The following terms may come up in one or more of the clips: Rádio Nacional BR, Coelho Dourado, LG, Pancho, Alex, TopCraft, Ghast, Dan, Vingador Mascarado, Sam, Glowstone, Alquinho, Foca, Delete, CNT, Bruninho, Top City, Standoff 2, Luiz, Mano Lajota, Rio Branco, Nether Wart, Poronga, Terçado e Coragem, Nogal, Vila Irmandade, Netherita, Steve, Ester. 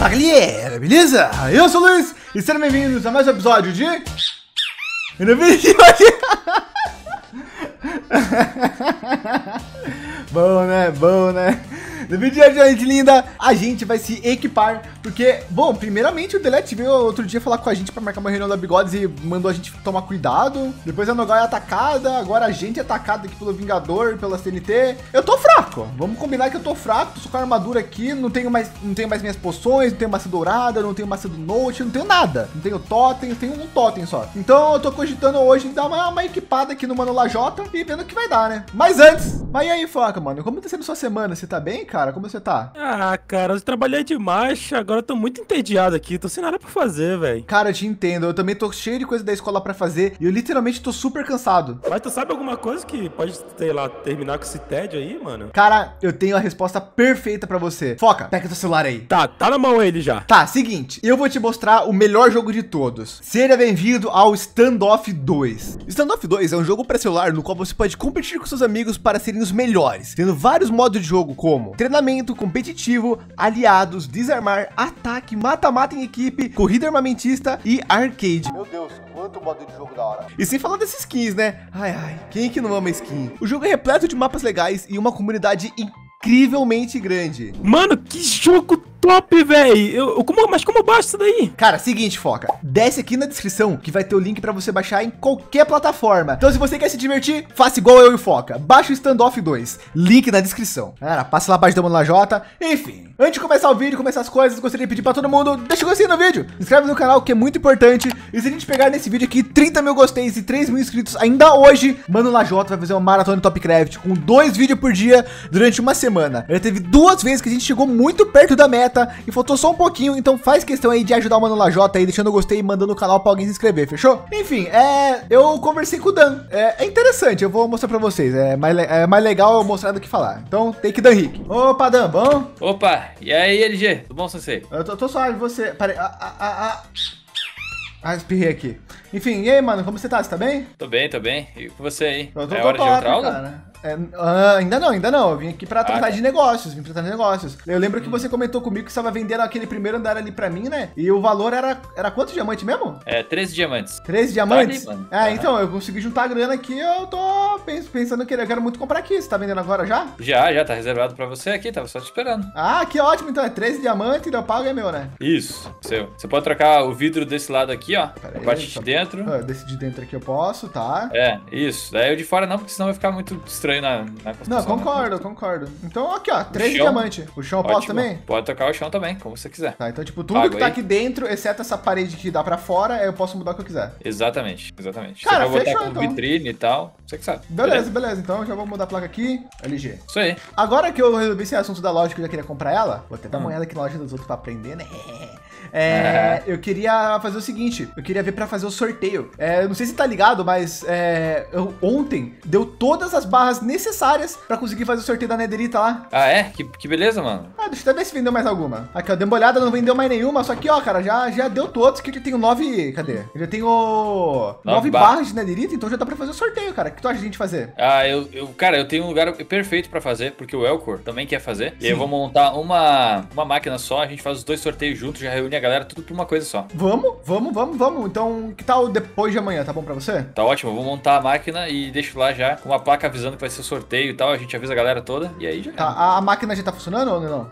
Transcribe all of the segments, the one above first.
Fala galera, beleza? Eu sou o Luiz e sejam bem-vindos a mais um episódio de... Bom, né? Bom, né? No vídeo de hoje, gente linda, a gente vai se equipar, porque, bom, primeiramente o Delete veio outro dia falar com a gente pra marcar uma reunião da Bigodes e mandou a gente tomar cuidado. Depois a Nogal é atacada, agora a gente é atacado aqui pelo Vingador, pela CNT. Eu tô fraco, vamos combinar que eu tô fraco, tô com a armadura aqui, não tenho mais minhas poções, não tenho maçã dourada, não tenho maçã do Note, não tenho nada. Não tenho totem, tenho um totem só. Então eu tô cogitando hoje dar uma equipada aqui no Mano Lajota e vendo o que vai dar, né? Mas antes, mas e aí, Foca, mano, como tá sendo sua semana? Você tá bem, cara? Como você tá? Ah, cara, eu trabalhei demais, agora eu tô muito entediado aqui, tô sem nada pra fazer, velho. Cara, eu te entendo, eu também tô cheio de coisa da escola pra fazer e eu literalmente tô super cansado. Mas tu sabe alguma coisa que pode, sei lá, terminar com esse tédio aí, mano? Cara, eu tenho a resposta perfeita pra você. Foca, pega teu celular aí. Tá na mão ele já. Tá, seguinte, eu vou te mostrar o melhor jogo de todos. Seja bem-vindo ao Standoff 2. Standoff 2 é um jogo pra celular no qual você pode competir com seus amigos para serem os melhores, tendo vários modos de jogo como... treinamento, competitivo, aliados, desarmar, ataque, mata-mata em equipe, corrida armamentista e arcade. Meu Deus, quanto modo de jogo da hora. E sem falar dessas skins, né? Ai, ai, quem que não ama skin? O jogo é repleto de mapas legais e uma comunidade incrivelmente grande. Mano, que jogo top, velho! Mas como eu baixo isso daí? Cara, seguinte, Foca. Desce aqui na descrição que vai ter o link pra você baixar em qualquer plataforma. Então, se você quer se divertir, faça igual eu e o Foca. Baixa o Standoff 2. Link na descrição. Cara, passa lá abaixo da Mano Lajota. Enfim, antes de começar o vídeo, começar as coisas, gostaria de pedir pra todo mundo, deixa o gostei no vídeo. Se inscreve no canal, que é muito importante. E se a gente pegar nesse vídeo aqui 30 mil gosteis e 3 mil inscritos ainda hoje, Mano Lajota vai fazer uma maratona de Topcraft com 2 vídeos por dia durante uma semana. Já teve 2 vezes que a gente chegou muito perto da meta e faltou só um pouquinho, então faz questão aí de ajudar o Mano Lajota aí, deixando o gostei e mandando o canal pra alguém se inscrever, fechou? Enfim, eu conversei com o Dan, é interessante, eu vou mostrar pra vocês, é mais legal eu mostrar do que falar, então tem que Dan Rick. Opa, Dan, bom? Opa, e aí, LG, tudo bom, sensei? Eu tô suave, você, peraí, espirrei aqui. Enfim, e aí, mano, como você tá? Você tá bem? Tô bem, e com você aí? Eu tô é hora top, de outra aula? Cara. Ainda não. Eu vim aqui pra tratar de negócios, Eu lembro que você comentou comigo que você tava vendendo aquele primeiro andar ali pra mim, né? E o valor era quanto diamante mesmo? É, 13 diamantes. 13 diamantes? Tá ali, mano. Então, eu consegui juntar a grana aqui, eu tô pensando que eu quero muito comprar aqui. Você tá vendendo agora já? Já, tá reservado pra você aqui, tava só te esperando. Ah, que ótimo, então é 13 diamantes, eu pago, é meu, né? Isso, seu. Você pode trocar o vidro desse lado aqui, ó, a parte de dentro. Desse de dentro aqui eu posso, tá? É, isso. Daí o de fora não, porque senão vai ficar muito estranho. Na não, concordo, né? Concordo. Então, aqui, ó, 3 diamantes. O chão eu posso também? Pode tocar o chão também, como você quiser. Tá, então, tipo, tudo pago que tá aí. Aqui dentro, exceto essa parede que dá pra fora, eu posso mudar o que eu quiser. Exatamente. Cara, você vai botar com então. Vitrine e tal, você que sabe. Beleza. Então, já vou mudar a placa aqui, LG. Isso aí. Agora que eu resolvi esse assunto da loja que eu já queria comprar ela, vou até dar uma olhada aqui na loja dos outros pra aprender, né? Eu queria fazer o seguinte, eu queria ver pra fazer o sorteio. Eu não sei se tá ligado, mas ontem deu todas as barras necessárias pra conseguir fazer o sorteio da Netherita lá. Ah, é? Que beleza, mano. Ah, deixa eu ver se vendeu mais alguma. Aqui, ó, deu uma olhada, não vendeu mais nenhuma, só que, ó, cara, já deu todos, que eu já tenho 9, cadê? Eu já tenho 9 barras de Netherita, então já dá pra fazer o sorteio, cara. O que tu acha de a gente fazer? Ah, cara, eu tenho um lugar perfeito pra fazer, porque o Elcor também quer fazer. Sim. E eu vou montar uma máquina só, a gente faz os 2 sorteios juntos, já reúne a galera tudo pra uma coisa só. Vamos. Então, que tal depois de amanhã? Tá bom pra você? Tá ótimo. Eu vou montar a máquina e deixo lá já com uma placa avisando que vai ser sorteio e tal. A gente avisa a galera toda e aí já. Tá, a máquina já tá funcionando ou não?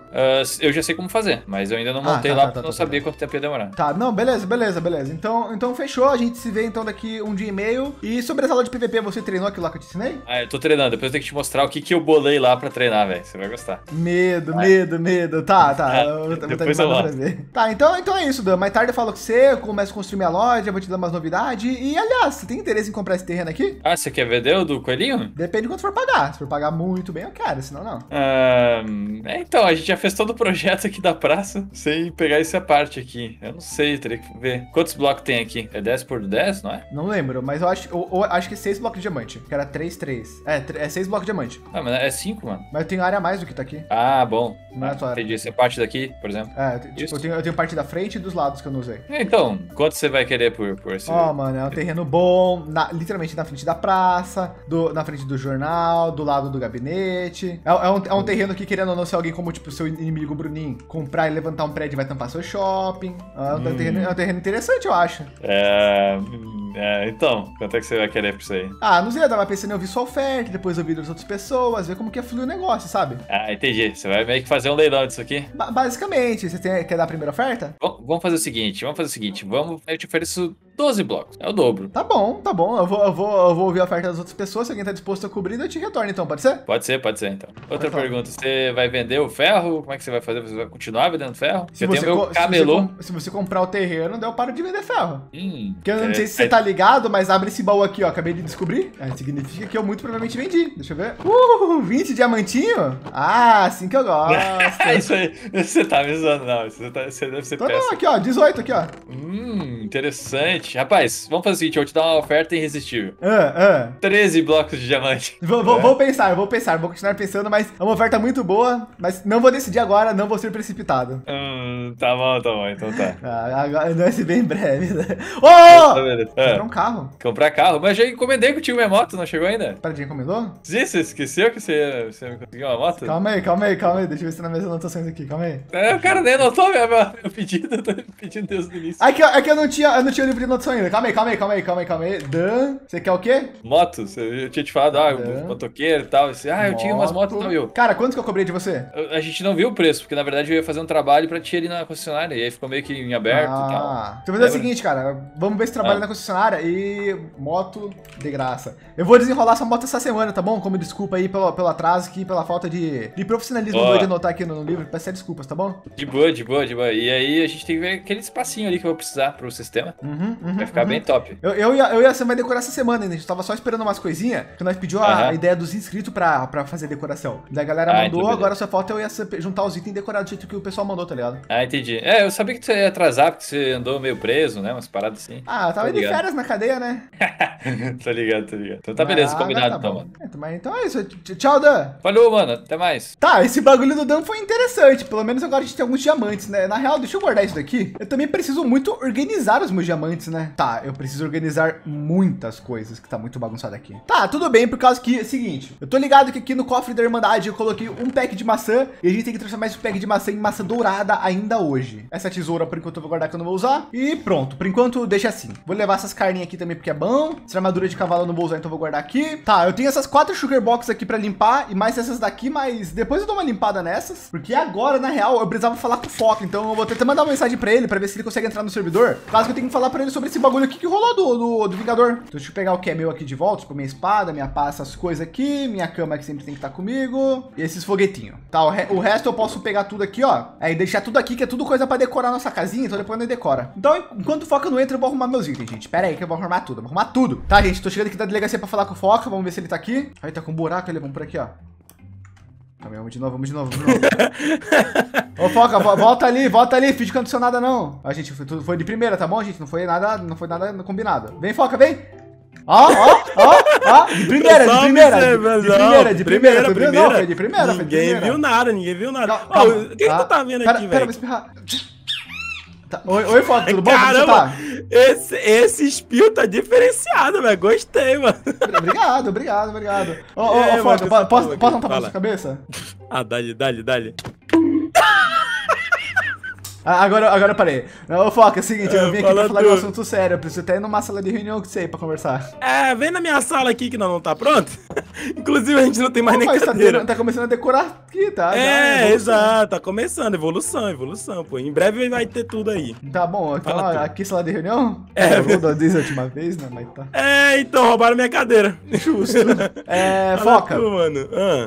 Eu já sei como fazer, mas eu ainda não montei lá porque eu não sabia quanto tempo ia demorar. Tá, não, beleza. Então fechou. A gente se vê então daqui um dia e meio. E sobre essa aula de PVP, você treinou aquilo lá que eu te ensinei? Ah, eu tô treinando. Depois eu tenho que te mostrar o que eu bolei lá pra treinar, velho. Você vai gostar. Medo. Tá. Depois eu volto. Tá, então é isso, Dan. Mais tarde eu falo com você, eu começo a construir minha loja, vou te dar umas novidades. E, aliás, você tem interesse em comprar esse terreno aqui? Ah, você quer vender o do coelhinho? Depende de quanto for pagar. Se for pagar muito bem, eu quero, senão não. Então, a gente já fez todo o projeto aqui da praça, sem pegar essa parte aqui. Eu não sei, teria que ver. Quantos blocos tem aqui? É 10 por 10, não é? Não lembro, mas eu acho que é 6 blocos de diamante, que era 3. É 6 blocos de diamante. Ah, mas é 5, mano. Mas eu tenho área a mais do que tá aqui. Ah, bom. Não é a tua área. Entendi. Essa parte daqui, por exemplo. Eu tenho parte da frente e dos lados que eu não usei. Então, quanto você vai querer por esse... Ó, mano, é um terreno bom, literalmente na frente da praça, na frente do jornal, tal, do lado do gabinete. É um terreno que, querendo ou não, se alguém como, tipo, seu inimigo Bruninho comprar e levantar um prédio, vai tampar seu shopping. É um terreno interessante, eu acho. Então, quanto é que você vai querer pra isso aí? Ah, não sei, eu tava pensando em ouvir sua oferta, depois ouvir das outras pessoas, ver como que flui o negócio, sabe? Ah, entendi. Você vai meio que fazer um leilão disso aqui? Basicamente. Você quer dar a primeira oferta? Vamos fazer o seguinte, eu te ofereço 12 blocos, é o dobro. Tá bom, tá bom. Eu vou ouvir a oferta das outras pessoas, se alguém tá disposto a cobrir, eu te retorno então, pode ser? Pode ser, então. Outra pergunta, você vai vender o ferro? Como é que você vai fazer? Você vai continuar vendendo ferro? Se você comprar o terreno, eu paro de vender ferro. Porque eu não sei se você tá ligado, mas abre esse baú aqui, ó, acabei de descobrir. Significa que eu muito provavelmente vendi. Deixa eu ver. 20 diamantinho? Ah, assim que eu gosto. Isso aí, você tá me zoando, não. Você deve ser péssimo. Não, aqui, ó, 18 aqui, ó. Interessante. Rapaz, vamos fazer o seguinte, eu vou te dar uma oferta irresistível. 13 blocos de diamante. Vou continuar pensando, mas é uma oferta muito boa, mas não vou decidir agora, não vou ser precipitado. Tá bom, então tá. Agora vai ser bem breve, né? Comprar um carro. Comprar carro? Mas já encomendei contigo minha moto, não chegou ainda? Para de encomendou? Sim, você esqueceu que você me conseguiu uma moto? Calma aí, deixa eu ver se tá nas minhas anotações aqui, calma aí. O cara nem anotou meu pedido, eu tô pedindo desde o início. Aqui eu não tinha o livro de anotação ainda. Calma aí. Dan, você quer o quê? Motos, eu tinha te falado, motoqueiro e tal. Eu tinha umas motos e não viu. Cara, quanto que eu cobrei de você? A gente não viu o preço, porque na verdade eu ia fazer um trabalho pra tirar ele na concessionária, e aí ficou meio que em aberto e tal. Então é o seguinte, cara, vamos ver esse trabalho na concessionária e moto de graça. Eu vou desenrolar essa moto essa semana, tá bom? Como desculpa aí pelo atraso aqui, pela falta de profissionalismo de anotar aqui no livro, peço desculpas, tá bom? De boa. E aí a gente tem que ver aquele espacinho ali que eu vou precisar pro sistema. Vai ficar bem top. Eu e a Sam vai decorar essa semana ainda, a gente tava só esperando umas coisinhas, que nós pediu a ideia dos inscritos pra fazer decoração. Daí a galera mandou, então agora só falta eu e a Sam juntar os itens e decorar do jeito que o pessoal mandou, tá ligado? Entendi. Eu sabia que tu ia atrasar, porque você andou meio preso, né, umas paradas assim. Eu tava de férias na cadeia, né? Tô ligado. Então tá beleza, combinado então, mano. Então é isso, tchau, Dan. Falou, mano, até mais. Tá, esse bagulho do Dan foi interessante, pelo menos agora a gente tem alguns diamantes, né? Na real, deixa eu guardar isso daqui. Eu também preciso muito organizar os meus diamantes, né? Tá, eu preciso organizar muitas coisas, que tá muito bagunçado aqui. Tá, tudo bem, por causa que é o seguinte, eu tô ligado que aqui no cofre da Irmandade eu coloquei um pack de maçã, e a gente tem que transformar esse pack de maçã em maçã dourada ainda hoje. Essa tesoura, por enquanto, eu vou guardar que eu não vou usar, e pronto, por enquanto, deixa assim. Vou levar essas carninhas aqui também, porque é bom. Essa armadura de cavalo eu não vou usar, então eu vou guardar aqui. Tá, eu tenho essas 4 sugar boxes aqui pra limpar, e mais essas daqui, mas depois eu dou uma limpada nessas, porque agora, na real, eu precisava falar com o Foca, então eu vou tentar mandar uma mensagem pra ele, pra ver se ele consegue entrar no servidor. Caso que eu tenho que falar pra ele sobre esse bagulho aqui que rolou do Vingador. Então deixa eu pegar o que é meu aqui de volta, tipo minha espada, minha pá, essas coisas aqui, minha cama que sempre tem que estar comigo, e esses foguetinhos. Tá, o resto eu posso pegar tudo aqui, ó, aí deixar tudo aqui, que é tudo coisa pra decorar a nossa casinha, então depois nós decora. Então, enquanto o Foca não entra, eu vou arrumar meus itens, gente. Pera aí que eu vou arrumar tudo, Tá, gente, tô chegando aqui da delegacia pra falar com o Foca, vamos ver se ele tá aqui. Aí tá com um buraco, ele, vamos por aqui, ó. Vamos de novo. Ô, Foca, volta ali, finge que não aconteceu nada, não. A gente foi de primeira, tá bom, gente? Não foi nada combinado. Vem, Foca, vem! Ó, de primeira. Ninguém viu nada, Ó, o que tu tá vendo aqui, velho? Pera, vou espirrar. Tá. Oi, Foca, tudo bom? Caramba, esse espio tá diferenciado, velho. Gostei, mano. Obrigado. Ô, Foca, posso dar um tapa na sua cabeça? Dá-lhe. Agora eu parei. Ô, Foca, é o seguinte, eu vim aqui pra falar de um assunto sério. Eu preciso até ir numa sala de reunião que você aí pra conversar. Vem na minha sala aqui que não tá pronto. Inclusive, a gente não tem mais nem cadeira. Tá começando a decorar aqui, tá? Exato. Tá começando. Evolução, pô. Em breve vai ter tudo aí. Tá bom. Então, aqui sala de reunião? Eu disse a última vez, né? Mas tá. Então, roubaram minha cadeira. Justo. Foca.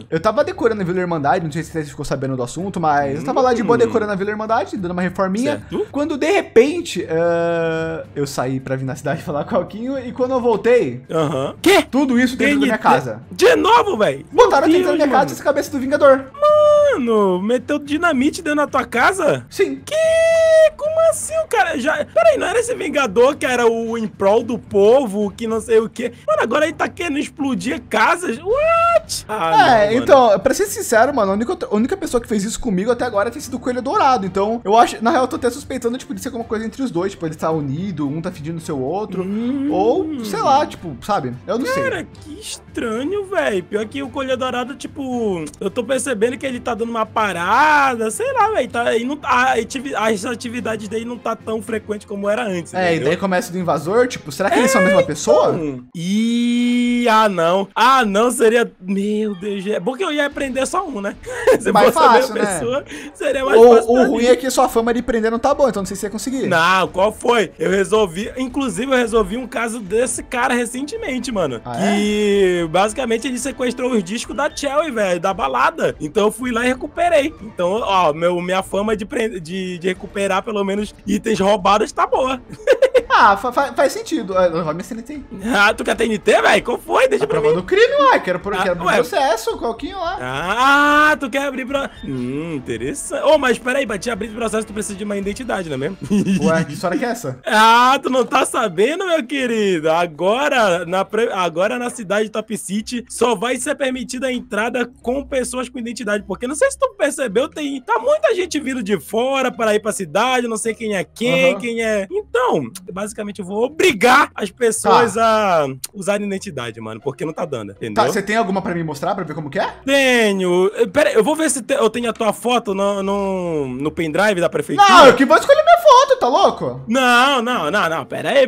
Eu tava decorando a Vila Irmandade, não sei se você ficou sabendo do assunto, mas eu tava lá de boa decorando a Vila Irmandade, dando uma reforminha, certo? Quando de repente eu saí pra vir na cidade falar com o Alquinho, e quando eu voltei que? Tudo isso dentro da minha casa. De novo, velho? Botaram dentro da minha casa essa cabeça do Vingador. Mano, meteu dinamite dentro da tua casa? Sim. Como assim, o cara já... Peraí, não era esse Vingador que era o em prol do povo, que não sei o quê? Mano, agora ele tá querendo explodir casas? What? Ah, é, não, então, pra ser sincero, mano, a única pessoa que fez isso comigo até agora tem sido o Coelho Dourado. Então, eu acho... Na real, eu tô até suspeitando, tipo, de ser alguma coisa entre os dois. Tipo, ele tá unido, um tá fingindo o seu outro. Ou, sei lá, tipo, sabe? Eu não sei. Cara, que estranho, velho. Pior que o Coelho Dourado, tipo... Eu tô percebendo que ele tá dando uma parada, sei lá, velho. Tá, as atividades dele não tá tão frequente como era antes. É, entendeu? E daí começa do invasor, tipo, será que eles são a mesma pessoa? Ih, ah, não. Ah, não, seria... Meu Deus, é bom que eu ia prender só um, né? Se mais fosse fácil, a mesma pessoa, seria mais fácil. O ruim é que sua fama de prender não tá bom, então não sei se ia conseguir. Não, qual foi? Eu resolvi... Inclusive, eu resolvi um caso desse cara recentemente, mano. Ah, que, basicamente, ele sequestrou os discos da Chelly, velho, da balada. Então, eu fui lá e recuperei. Então, ó, minha fama de recuperar, pelo menos, itens roubados tá boa. Ah, faz sentido. Vai minha CNT. Ah, tu quer TNT, velho? Qual foi? Deixa pra mim. Prova do crime, ué. Quero abrir processo, qualquinho lá. Ah, tu quer abrir processo. Interessante. Ô, mas peraí, pra te abrir processo, tu precisa de uma identidade, não é mesmo? Ué, que história que é essa? Ah, tu não tá sabendo, meu querido? Agora na cidade de Top City só vai ser permitida a entrada com pessoas com identidade. Porque não sei se tu percebeu, tá muita gente vindo de fora para ir pra cidade, não sei quem é quem, quem é... Então, basicamente eu vou obrigar as pessoas a usarem identidade, mano, porque não tá dando, entendeu? Tá, você tem alguma pra me mostrar, pra ver como que é? Tenho. Pera aí, eu vou ver se eu tenho a tua foto no pendrive da prefeitura. Não, eu que vou escolher minha foto, tá louco? Não, pera aí.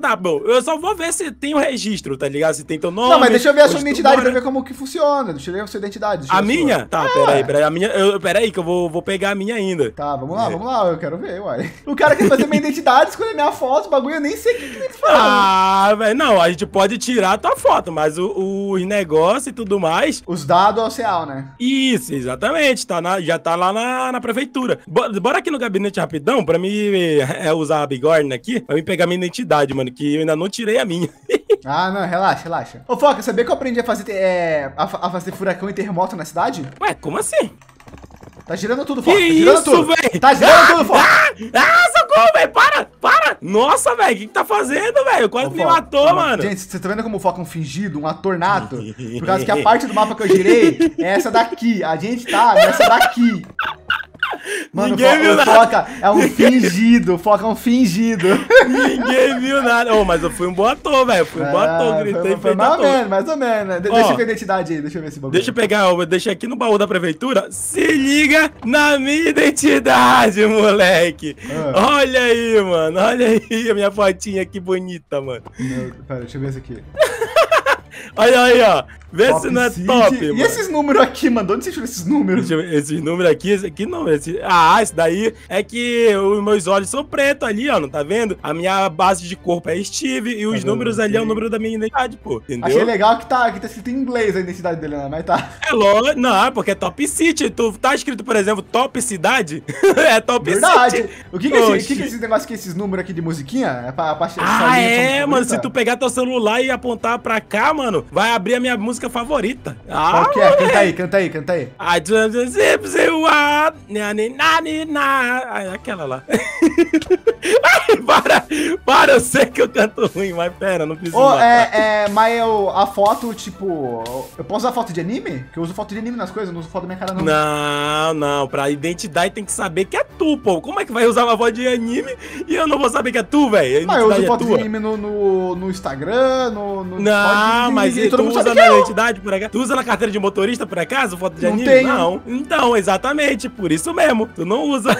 Tá, bom, eu só vou ver se tem o registro, tá ligado? Se tem teu nome. Não, mas deixa eu ver a sua identidade pra ver como que funciona, deixa eu ver a sua identidade. A minha? Tá, pera aí, a minha, pera aí que eu vou pegar a minha ainda. Tá, vamos lá, eu quero ver, uai. O cara quer fazer minha identidade, escolher minha foto, bagulho, eu nem sei o que eles falam. Ah, velho, não, a gente pode tirar a tua foto, mas os negócios e tudo mais... Os dados ao CEAL, né? Isso, exatamente, já tá lá na prefeitura. Bora aqui no gabinete rapidão, pra me usar a bigorna aqui, pra me pegar minha identidade, mano, que eu ainda não tirei a minha. Ah, não, relaxa. Ô, Foca, sabia que eu aprendi a fazer, fazer furacão e terremoto na cidade? Ué, como assim? Tá girando tudo, Foca. Tá girando tudo, Foca. Socorro, velho. Para. Nossa, velho. O que tá fazendo, velho? Quase me matou, mano. Gente, você tá vendo como o Foca é um fingido, um ator nato? Por causa que a parte do mapa que eu girei é essa daqui. A gente tá nessa daqui. Mano, o Foca é um fingido, o Foca é um fingido. Ninguém viu nada. Oh, mas eu fui um bom ator, velho. Fui um bom ator, gritei. Foi mais ou menos. Deixa eu ver a identidade aí, deixa eu ver esse bagulho. Deixa eu pegar, eu deixei aqui no baú da prefeitura. Se liga na minha identidade, moleque. Olha aí, mano, olha aí a minha fotinha, que bonita, mano. Pera, deixa eu ver essa aqui. Olha aí, ó. Vê se não é top, mano. E esses números aqui, mano? Onde você tirou esses números? Esses números aqui, esse daí é que os meus olhos são pretos ali, ó. Não tá vendo? A minha base de corpo é Steve e os números ali é o número da minha identidade, pô. Entendeu? Achei legal que tá escrito em inglês a identidade dele, né? Mas tá. É logo. Não, porque é Top City. Tu tá escrito, por exemplo, Top Cidade? É Top City. Verdade. O que que é esse negócio aqui, esses números aqui de musiquinha? É pra achar. Ah, é, mano. Se tu pegar teu celular e apontar pra cá, mano, vai abrir a minha música favorita. Ah, o que é? Canta aí. Aquela lá. Ai, para, eu sei que eu canto ruim, mas pera, não preciso. A foto, tipo, eu posso usar foto de anime? Que eu uso foto de anime nas coisas, eu não uso foto da minha cara, não. Não, pra identidade tem que saber que é tu, pô. Como é que vai usar uma foto de anime e eu não vou saber que é tu, velho? Eu uso foto de anime no Instagram, no mas tu usa na identidade, por acaso? Tu usa na carteira de motorista, por acaso, foto de anime? Tenho. Não. Então, exatamente, por isso mesmo. Tu não usa.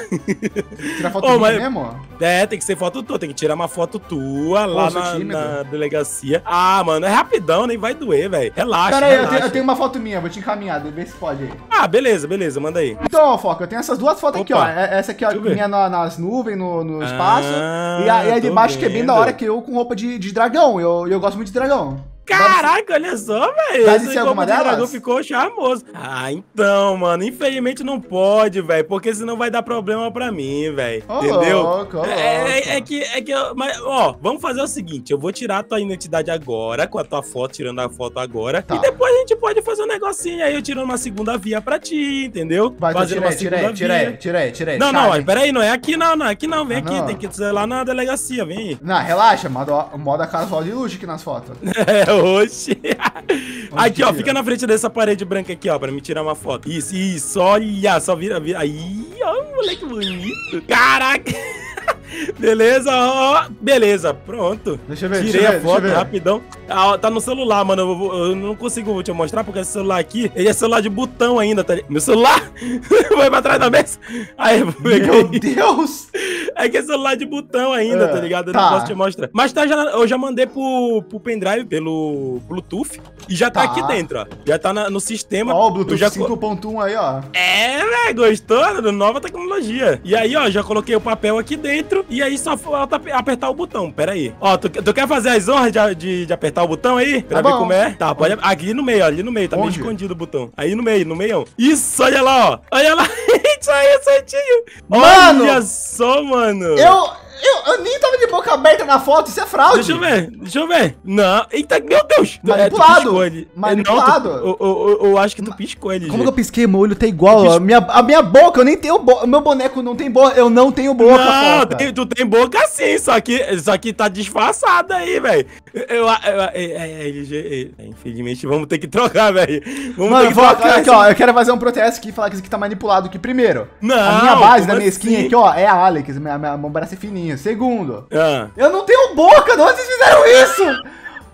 Tirar foto de anime mesmo? É, tem que ser foto tua. Tem que tirar uma foto tua lá na delegacia. Ah, mano, é rapidão, nem vai doer, velho. Relaxa. Pera aí, eu tenho uma foto minha, vou te encaminhar, vê se pode aí. Ah, beleza, manda aí. Então, Foca, eu tenho essas duas fotos aqui, ó. Essa aqui, ó, minha nas nuvens, no espaço. E a de baixo, que é bem da hora, que eu com roupa de dragão. Eu gosto muito de dragão. Caraca, olha só, velho. Tá de alguma delas? O dragão ficou charmoso. Ah, então, mano. Infelizmente não pode, velho. Porque senão vai dar problema pra mim, velho. Oh, entendeu? Oh, é que eu, mas, ó, vamos fazer o seguinte. Eu vou tirar a tua identidade agora, com a tua foto, tirando a foto agora. Tá. E depois a gente pode fazer um negocinho. Aí eu tirando uma segunda via pra ti, entendeu? Vai, então, tira aí. Não, não, mas peraí, não é aqui não, não é aqui não. Vem aqui, não. Tem que ser lá na delegacia, vem aí. Não, relaxa, moda casual de luxo aqui nas fotos. É, oxe. Aqui, ó, fica na frente dessa parede branca aqui, ó, pra me tirar uma foto. Isso, isso, olha, só vira. Aí, ó, moleque bonito. Caraca. Beleza, ó, beleza, pronto. Deixa eu ver, tirei a foto rapidão. Ah, tá no celular, mano. Eu não consigo te mostrar porque esse celular aqui, ele é celular de botão ainda, tá? Meu celular vai pra trás da mesa. Aí, meu Deus! É que é celular de botão ainda, tá ligado? Eu não posso te mostrar. Mas tá, eu já mandei pro pendrive pelo Bluetooth e já tá aqui dentro, ó. Já tá no sistema. Ó, o Bluetooth já... 5.1 aí, ó. É, velho, gostou? Nova tecnologia. E aí, ó, já coloquei o papel aqui dentro. E aí só falta apertar o botão, pera aí. Ó, tu quer fazer as honras de apertar o botão aí? Pra ver como é? Tá, pode... Aqui no meio, ó, ali no meio. Tá meio escondido o botão. Aí no meio. Isso, olha lá, ó. Olha lá. Isso aí, certinho. Mano! Olha só, mano. Eu nem tava de boca aberta na foto, isso é fraude. Deixa eu ver. Não, eita, meu Deus. Manipulado. Manipulado. Eu acho que tu piscou ele. Como que eu pisquei? Meu olho tá igual, ó. A minha boca, eu nem tenho boca. Meu boneco não tem boca, eu não tenho boca. Não, tu tem boca sim, só que tá disfarçada aí, velho. Infelizmente, vamos ter que trocar, velho. Mano, aqui, ó, eu quero fazer um protesto aqui e falar que isso aqui tá manipulado aqui. Primeiro, a minha base da minha skin aqui, ó, é a Alex, meu braço é fininho. Segundo, eu não tenho boca, de onde vocês fizeram isso?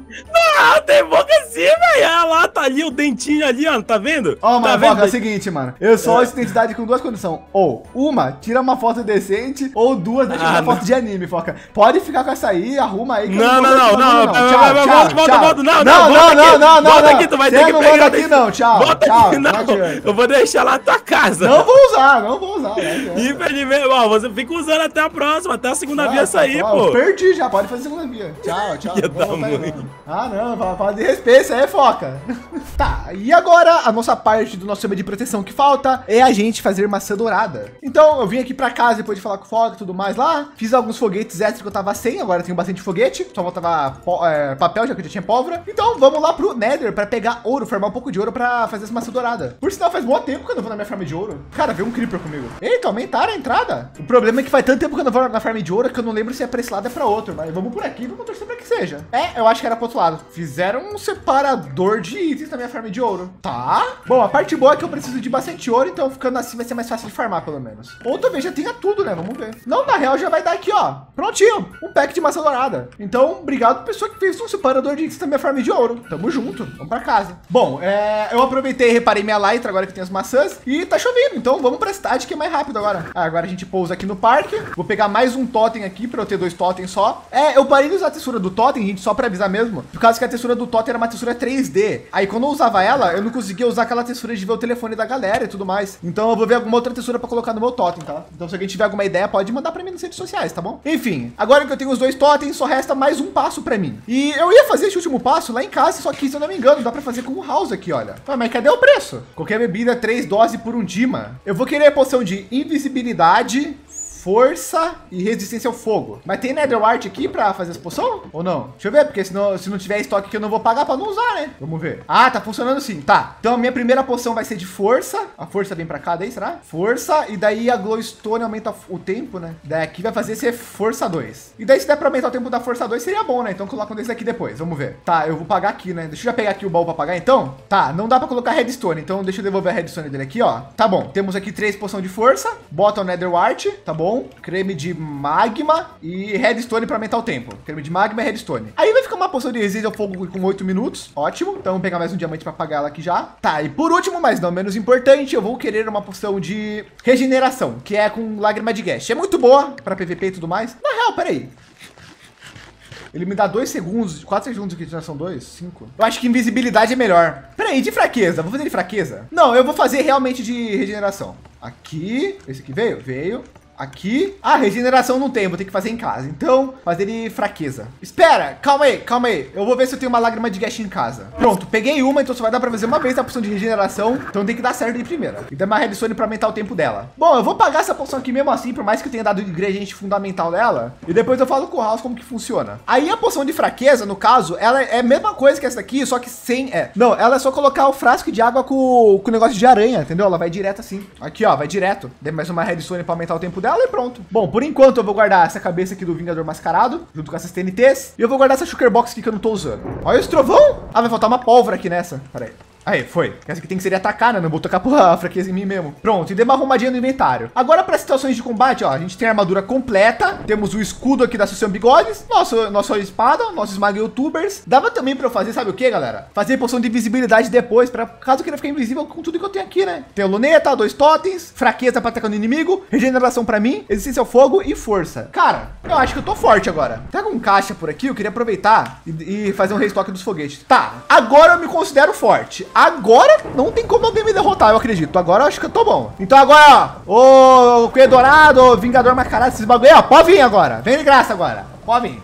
Não, tem boca assim, velho. Olha lá, tá ali o dentinho ali, ó. Tá vendo? Ó, mano, tá vendo? É o seguinte, mano. Eu só uso identidade com duas condições. Ou uma, tira uma foto decente. Ou duas, deixa uma foto de anime, Foca. Pode ficar com essa aí, arruma aí. Não. Tchau. Não. Volta aqui, tu vai ter que pegar. Volta aqui, não. Tchau. Volta aqui, não. Eu vou deixar lá na tua casa. Não vou usar. Infelizmente, ó, você fica usando até a próxima, até a segunda via sair, pô. Perdi já, pode fazer segunda via. Tchau. Ah, não, fala de respeito, aí é Foca. Tá, e agora a nossa parte do nosso sistema de proteção que falta é a gente fazer maçã dourada. Então, eu vim aqui pra casa depois de falar com o Foca e tudo mais lá. Fiz alguns foguetes extras que eu tava sem, agora tenho bastante foguete. Só faltava papel, já que eu já tinha pólvora. Então, vamos lá pro Nether pra pegar ouro, formar um pouco de ouro pra fazer essa maçã dourada. Por sinal, faz bom tempo que eu não vou na minha farm de ouro. Cara, veio um Creeper comigo. Eita, aumentaram a entrada. O problema é que faz tanto tempo que eu não vou na farm de ouro que eu não lembro se é pra esse lado ou pra outro. Mas vamos por aqui, vamos torcer pra que seja. É, eu acho que era pro outro lado. Fizeram um separador de itens na minha farm de ouro. Tá. Bom, a parte boa é que eu preciso de bastante ouro, então ficando assim vai ser mais fácil de farmar, pelo menos. Ou talvez já tenha tudo, né? Vamos ver. Não, na real já vai dar aqui, ó. Prontinho. Um pack de maçã dourada. Então, obrigado pessoa que fez um separador de itens na minha farm de ouro. Tamo junto. Vamos pra casa. Bom, eu aproveitei e reparei minha light agora que tem as maçãs e tá chovendo. Então, vamos pra cidade que é mais rápido agora. Agora a gente pousa aqui no parque. Vou pegar mais um totem aqui pra eu ter dois totens só. Eu parei de usar a textura do totem, gente, só pra avisar mesmo, por causa que a textura do Totem era uma textura 3D. Aí quando eu usava ela, eu não conseguia usar aquela textura de ver o telefone da galera e tudo mais. Então eu vou ver alguma outra textura pra colocar no meu Totem, tá? Então se alguém tiver alguma ideia, pode mandar pra mim nas redes sociais, tá bom? Enfim, agora que eu tenho os dois Totens, só resta mais um passo pra mim. E eu ia fazer esse último passo lá em casa, só que se eu não me engano, dá pra fazer com o House aqui, olha. Mas cadê o preço? Qualquer bebida, 3 doses por um Dima. Eu vou querer a poção de invisibilidade, força e resistência ao fogo. Mas tem Nether Wart aqui pra fazer essa poção? Ou não? Deixa eu ver, porque senão, se não tiver estoque que eu não vou pagar pra não usar, né? Vamos ver. Ah, tá funcionando sim. Tá. Então a minha primeira poção vai ser de força. A força vem pra cá daí, será? Força. E daí a Glowstone aumenta o tempo, né? Daí aqui vai fazer ser força 2. E daí se der pra aumentar o tempo da força 2 seria bom, né? Então colocam desse aqui depois. Vamos ver. Tá, eu vou pagar aqui, né? Deixa eu já pegar aqui o baú pra pagar então. Tá, não dá pra colocar redstone. Então deixa eu devolver a redstone dele aqui, ó. Tá bom. Temos aqui 3 poções de força. Bota o Nether Wart. Tá bom. Creme de magma e redstone para aumentar o tempo. Creme de magma e redstone. Aí vai ficar uma poção de resistência ao fogo com 8 minutos. Ótimo. Então vou pegar mais um diamante para pagar ela aqui já. Tá, e por último, mas não menos importante, eu vou querer uma poção de regeneração, que é com lágrima de Ghast. É muito boa para PVP e tudo mais. Na real, peraí. Ele me dá 2 segundos, 4 segundos de regeneração, 2, 5. Eu acho que invisibilidade é melhor. Peraí, de fraqueza. Vou fazer de fraqueza? Não, eu vou fazer realmente de regeneração. Aqui. Esse aqui veio? Veio. Aqui. Ah, regeneração não tem, vou ter que fazer em casa. Então, fazer de fraqueza. Espera, calma aí. Eu vou ver se eu tenho uma lágrima de Ghast em casa. Pronto, peguei uma, então só vai dar pra fazer uma vez a poção de regeneração. Então tem que dar certo de primeira. E dar uma redstone pra aumentar o tempo dela. Bom, eu vou pagar essa poção aqui mesmo assim, por mais que eu tenha dado o ingrediente fundamental dela. E depois eu falo com o House como que funciona. Aí a poção de fraqueza, no caso, ela é a mesma coisa que essa daqui, só que sem... É. Não, ela é só colocar o frasco de água com o negócio de aranha, entendeu? Ela vai direto assim. Aqui, ó, vai direto. Dei mais uma redstone pra aumentar o tempo dela. E pronto. Bom, por enquanto eu vou guardar essa cabeça aqui do Vingador Mascarado, junto com essas TNTs. E eu vou guardar essa Shulker Box aqui que eu não tô usando. Olha os trovão. Ah, vai faltar uma pólvora aqui nessa. Pera aí. Aí, foi. Essa aqui tem que ser atacar, né? Não vou tocar porra, fraqueza em mim mesmo. Pronto, e dei uma arrumadinha no inventário. Agora, para situações de combate, ó, a gente tem a armadura completa. Temos o escudo aqui da Associação Bigodes. Nossa espada, nosso esmaga youtubers. Dava também para eu fazer, sabe o que, galera? Fazer poção de invisibilidade depois, para caso eu queira ficar invisível com tudo que eu tenho aqui, né? Tem a luneta, 2 totens, fraqueza para atacar no inimigo, regeneração para mim, resistência ao fogo e força. Cara, eu acho que eu tô forte agora. Tem algum caixa por aqui? Eu queria aproveitar e fazer um restock dos foguetes. Tá, agora eu me considero forte. Agora não tem como alguém me derrotar, eu acredito. Agora eu acho que eu tô bom. Então agora, ó, o Coelho Dourado, o Vingador Mascarado, esses bagulho, ó, pode vir agora. Vem de graça agora.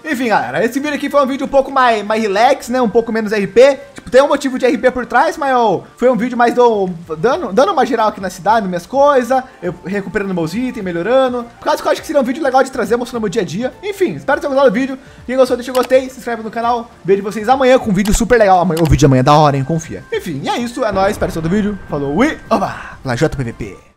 Enfim, galera, esse vídeo aqui foi um vídeo um pouco mais relax, né? Um pouco menos RP. Tipo, tem um motivo de RP por trás, mas foi um vídeo mais dando uma geral aqui na cidade, minhas coisas, eu recuperando meus itens, melhorando. Por causa que eu acho que seria um vídeo legal de trazer, mostrando meu dia a dia. Enfim, espero ter gostado do vídeo. Quem gostou, deixa o gostei, se inscreve no canal. Vejo vocês amanhã com um vídeo super legal. O vídeo de amanhã é da hora, hein? Confia. Enfim, é isso, é nóis. Espero ter gostado do vídeo. Falou e oba! Lajota PVP.